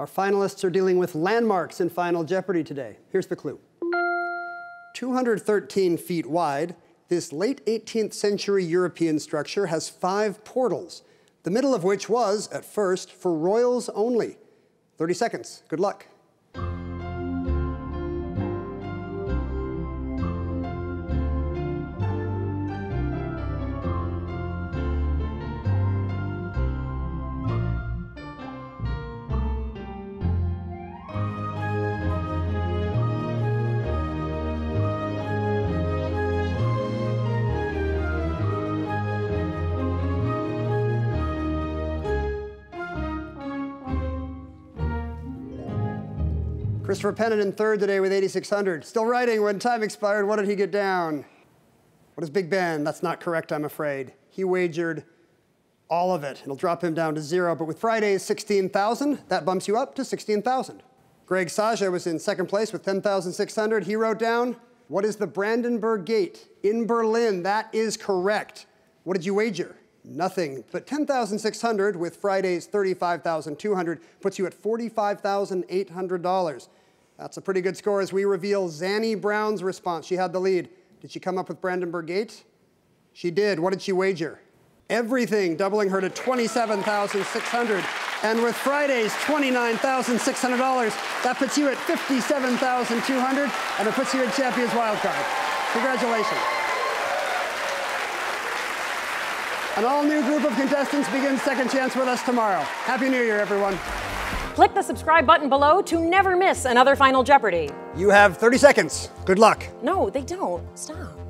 Our finalists are dealing with landmarks in Final Jeopardy! Today. Here's the clue. 213 feet wide, this late 18th century European structure has 5 portals, the middle of which was, at first, for royals only. 30 seconds. Good luck. Christopher Pennant in third today with 8,600. Still writing when time expired. What did he get down? What is Big Ben? That's not correct, I'm afraid. He wagered all of it. It'll drop him down to 0. But with Friday's 16,000, that bumps you up to 16,000. Greg Saja was in second place with 10,600. He wrote down, what is the Brandenburg Gate in Berlin? That is correct. What did you wager? Nothing. But 10,600 with Friday's 35,200 puts you at $45,800. That's a pretty good score as we reveal Zanny Brown's response. She had the lead. Did she come up with Brandenburg Gate? She did. What did she wager? Everything, doubling her to $27,600. And with Friday's $29,600, that puts you at $57,200, and it puts you in Champions Wildcard. Congratulations. An all-new group of contestants begins Second Chance with us tomorrow. Happy New Year, everyone. Click the subscribe button below to never miss another Final Jeopardy! You have 30 seconds. Good luck. No, they don't. Stop.